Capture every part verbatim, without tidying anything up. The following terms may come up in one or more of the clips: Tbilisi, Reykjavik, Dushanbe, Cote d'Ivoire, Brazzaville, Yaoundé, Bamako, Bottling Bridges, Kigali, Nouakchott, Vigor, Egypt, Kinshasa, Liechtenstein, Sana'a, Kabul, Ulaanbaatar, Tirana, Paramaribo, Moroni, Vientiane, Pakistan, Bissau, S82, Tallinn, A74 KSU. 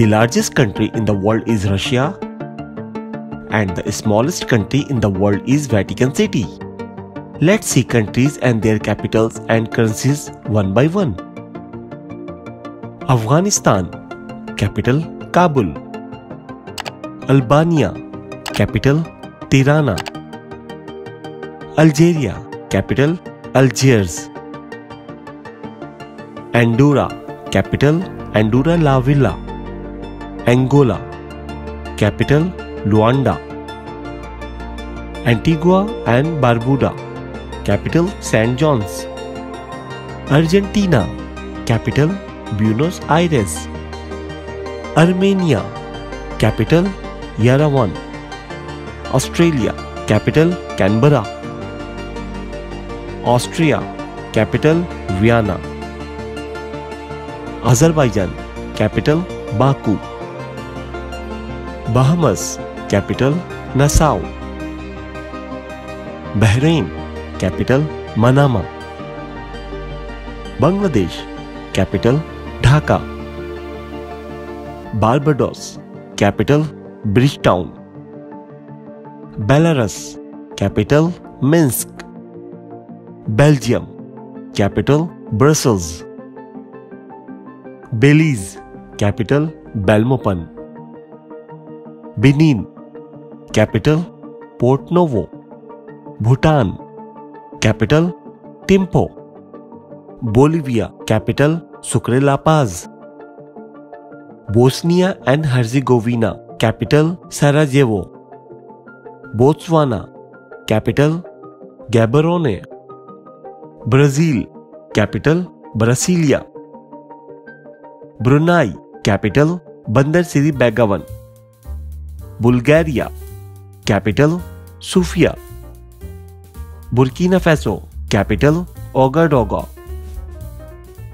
The largest country in the world is Russia, and the smallest country in the world is Vatican City. Let's see countries and their capitals and currencies one by one. Afghanistan, capital Kabul. Albania, capital Tirana. Algeria, capital Algiers. Andorra, capital Andorra la Vella. Angola, capital Luanda. Antigua and Barbuda, capital Saint John's. Argentina, capital Buenos Aires. Armenia, capital Yerevan. Australia, capital Canberra. Austria, capital Vienna. Azerbaijan, capital Baku. Bahamas, capital Nassau. Bahrain, capital Manama. Bangladesh, capital Dhaka. Barbados, capital Bridgetown. Belarus, capital Minsk. Belgium, capital Brussels. Belize, capital Belmopan. Benin, capital Port Novo. Bhutan, capital Timpo. Bolivia, capital Sucre La Paz. Bosnia and Herzegovina, capital Sarajevo. Botswana, capital Gaborone. Brazil, capital Brasilia. Brunei, capital Bandar Seri Begawan. Bulgaria, capital Sofia. Burkina Faso, capital Ouagadougou.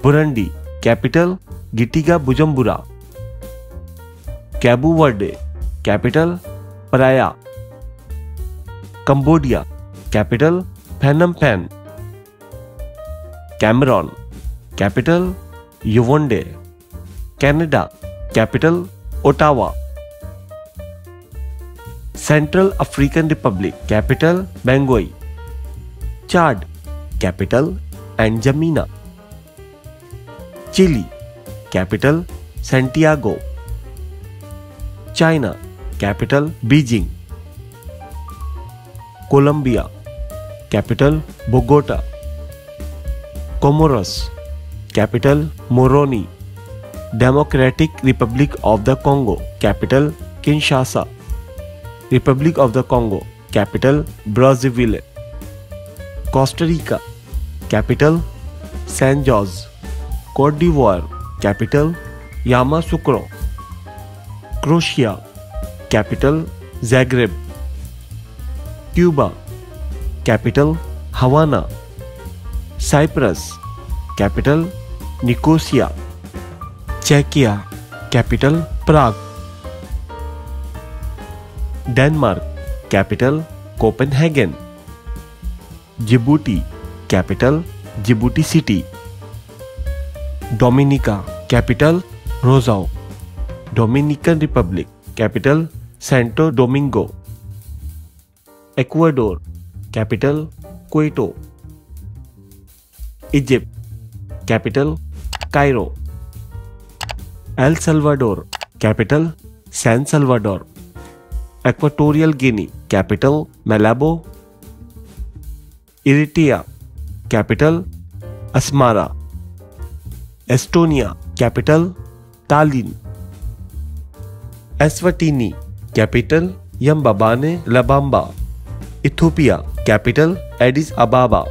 Burundi, capital Gitega Bujumbura. Cabo Verde, capital Praia. Cambodia, capital Phnom Penh. Cameroon, capital Yaoundé. Canada, capital Ottawa. Central African Republic, capital Bangui. Chad, capital N'Djamena. Chile, capital Santiago. China, capital Beijing. Colombia, capital Bogota. Comoros, capital Moroni. Democratic Republic of the Congo, capital Kinshasa. Republic of the Congo, capital Brazzaville. Costa Rica, capital Saint George. Cote d'Ivoire, capital Yamoussoukro. Croatia, capital Zagreb. Cuba, capital Havana. Cyprus, capital Nicosia. Czechia, capital Prague. Denmark, capital Copenhagen. Djibouti, capital Djibouti City. Dominica, capital Roseau. Dominican Republic, capital Santo Domingo. Ecuador, capital Quito. Egypt, capital Cairo. El Salvador, capital San Salvador. Equatorial Guinea, capital Malabo. Eritrea, capital Asmara. Estonia, capital Tallinn. Eswatini, capital Yambabane Labamba. Ethiopia, capital Addis Ababa.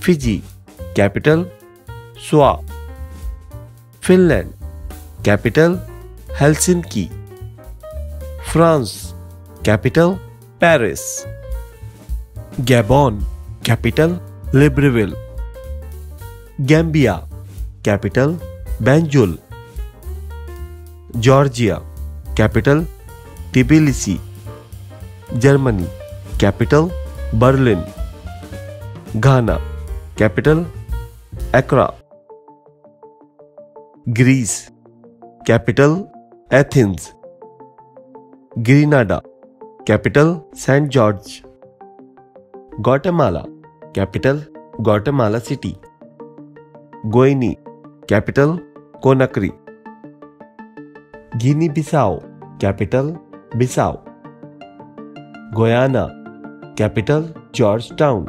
Fiji, capital Swa. Finland, capital Helsinki. France, capital Paris. Gabon, capital Libreville. Gambia, capital Banjul. Georgia, capital Tbilisi. Germany, capital Berlin. Ghana, capital Accra. Greece, capital Athens. Grenada, capital Saint George. Guatemala, capital Guatemala City. Guinea, capital Conakry. Guinea-Bissau, capital Bissau. Guyana, capital Georgetown.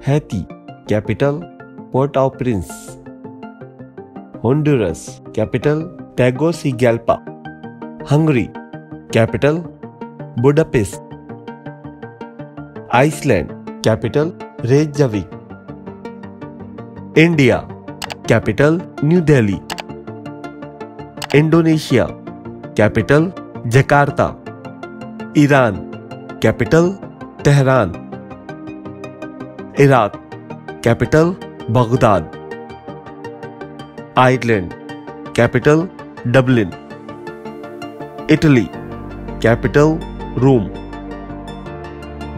Haiti, capital Port-au-Prince. Honduras, capital Tegucigalpa. Hungary, capital Budapest. Iceland, capital Reykjavik. India, capital New Delhi. Indonesia, capital Jakarta. Iran, capital Tehran. Iraq, capital Baghdad. Ireland, capital Dublin. Italy, capital Rome.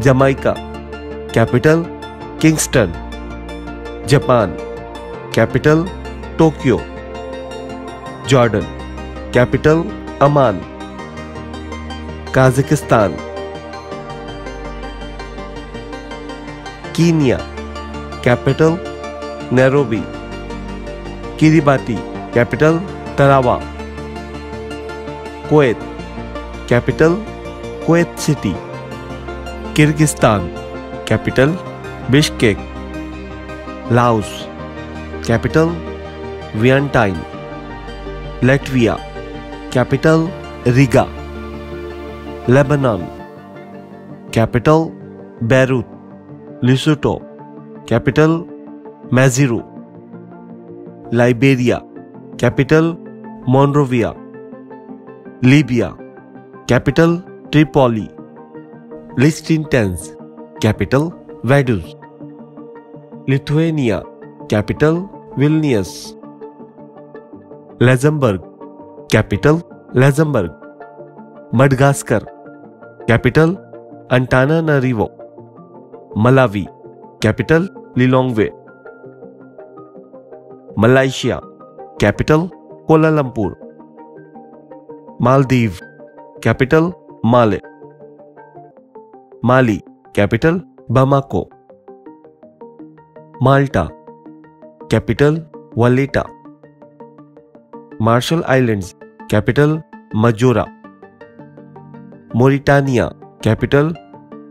Jamaica, capital Kingston. Japan, capital Tokyo. Jordan, capital Amman. Kazakhstan. Kenya, capital Nairobi. Kiribati, capital Tarawa. Kuwait, capital Kuwait City. Kyrgyzstan, capital Bishkek. Laos, capital Vientiane. Latvia, capital Riga. Lebanon, capital Beirut. Lesotho, capital Maseru. Liberia, capital Monrovia. Libya, capital Tripoli. Liechtenstein, capital Vaduz. Lithuania, capital Vilnius. Luxembourg, capital Luxembourg. Madagascar, capital Antananarivo. Malawi, capital Lilongwe. Malaysia, capital Kuala Lumpur. Maldives, capital Male. Mali, capital Bamako. Malta, capital Valletta. Marshall Islands, capital Majora. Mauritania, capital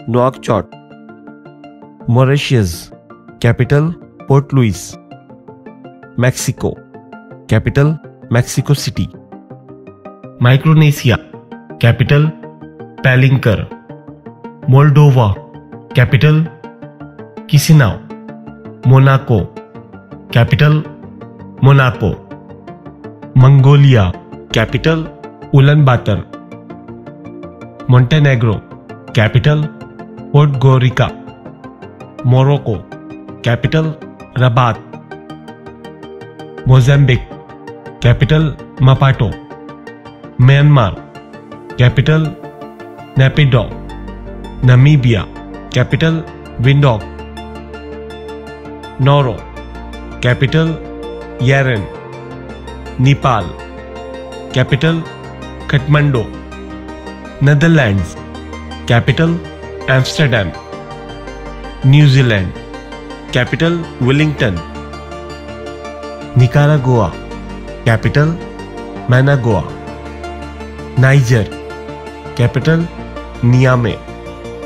Nouakchott. Mauritius, capital Port Louis. Mexico, capital Mexico City. Micronesia, capital Palikir. Moldova, capital Chisinau. Monaco, capital Monaco. Mongolia, capital Ulaanbaatar. Montenegro, capital Podgorica. Morocco, capital Rabat. Mozambique, capital Maputo. Myanmar, capital Naypyidaw. Namibia, capital Windhoek. Nauru, capital Yaren. Nepal, capital Kathmandu. Netherlands, capital Amsterdam. New Zealand, capital Wellington. Nicaragua, capital Managua. Niger, capital Niamey.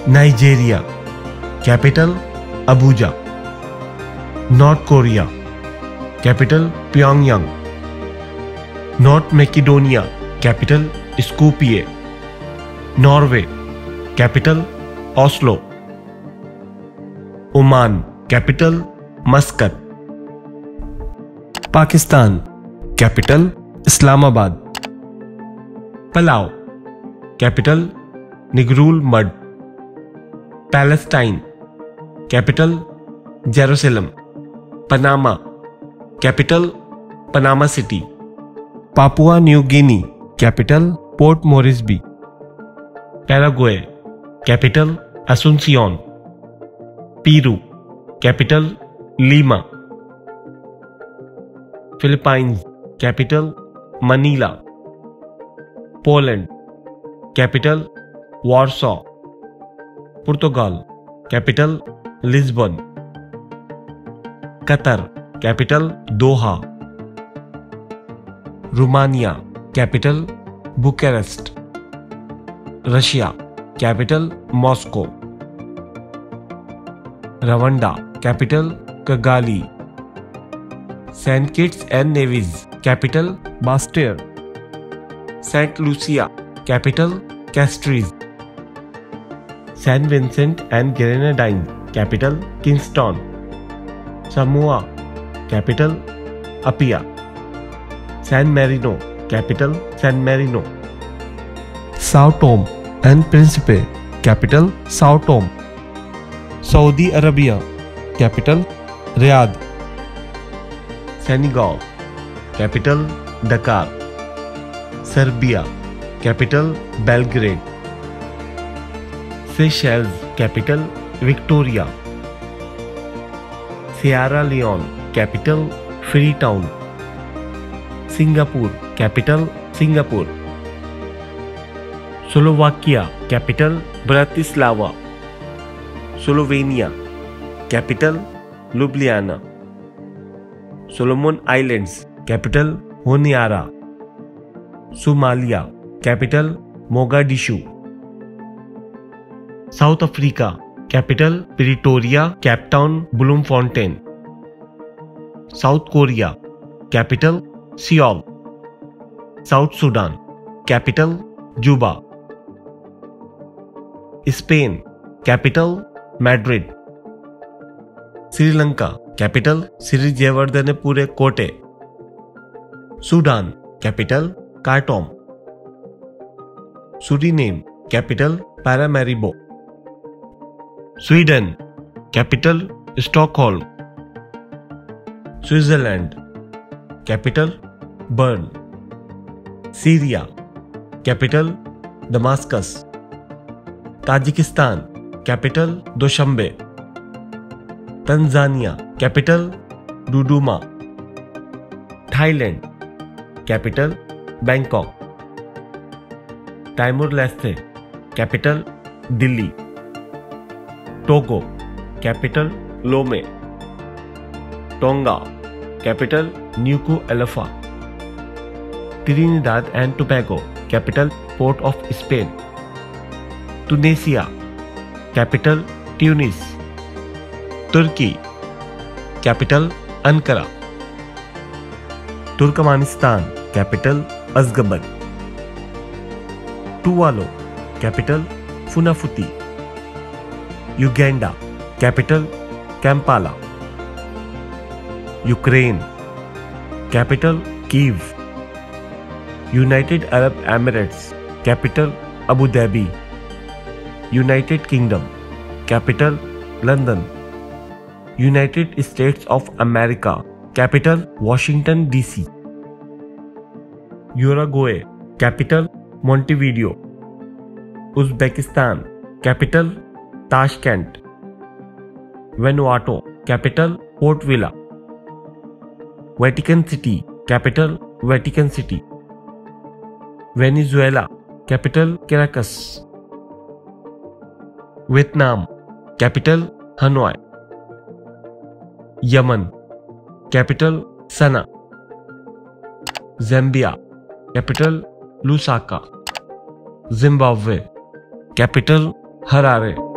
Nigeria, capital Abuja. North Korea, capital Pyongyang. North Macedonia, capital Skopje. Norway, capital Oslo. Oman, capital Muscat. Pakistan, capital Islamabad. Palau, capital Nigrul Mud. Palestine, capital Jerusalem. Panama, capital Panama City. Papua New Guinea, capital Port Moresby. Paraguay, capital Asunción. Peru, capital Lima. Philippines, capital Manila. Poland, capital Warsaw. Portugal, capital Lisbon. Qatar, capital Doha. Romania, capital Bucharest. Russia, capital Moscow. Rwanda, capital Kigali. Saint Kitts and Nevis, capital Bastia. Saint Lucia, capital Castries. Saint Vincent and Grenadines, capital Kingston. Samoa, capital Apia. San Marino, capital San Marino. Sao Tome and Principe, capital Sao Tome. Saudi Arabia, capital Riyadh. Senegal, capital Dakar. Serbia, capital Belgrade. Seychelles, capital Victoria. Sierra Leone, capital Freetown. Singapore, capital Singapore. Slovakia, capital Bratislava. Slovenia, capital Ljubljana. Solomon Islands, capital Honiara. Somalia, capital Mogadishu. South Africa, capital Pretoria, Cape Town, Bloemfontein. South Korea, capital Seoul. South Sudan, capital Juba. Spain, capital Madrid. Sri Lanka, capital Sri Jayawardhanepura Kotte. Sudan, capital Khartoum. Suriname, capital Paramaribo. Sweden, capital Stockholm. Switzerland, capital Bern. Syria, capital Damascus. Tajikistan, capital Dushanbe. Tanzania, capital Dodoma. Thailand, capital Bangkok. Timor-Leste, capital Delhi. Togo, capital Lome. Tonga, capital Nuku'alofa. Trinidad and Tobago, capital Port of Spain. Tunisia, capital Tunis. Turkey, capital Ankara. Turkmenistan, capital Azgabat. Tuvalu, capital Funafuti. Uganda, capital Kampala. Ukraine, capital Kiev. United Arab Emirates, capital Abu Dhabi. United Kingdom, capital London. United States of America, capital Washington D C. Uruguay, capital Montevideo. Uzbekistan, capital Tashkent. Vanuatu, capital Port Vila. Vatican City, capital Vatican City. Venezuela, capital Caracas. Vietnam, capital Hanoi. Yemen, capital Sana'a. Zambia, capital Lusaka. Zimbabwe, capital Harare.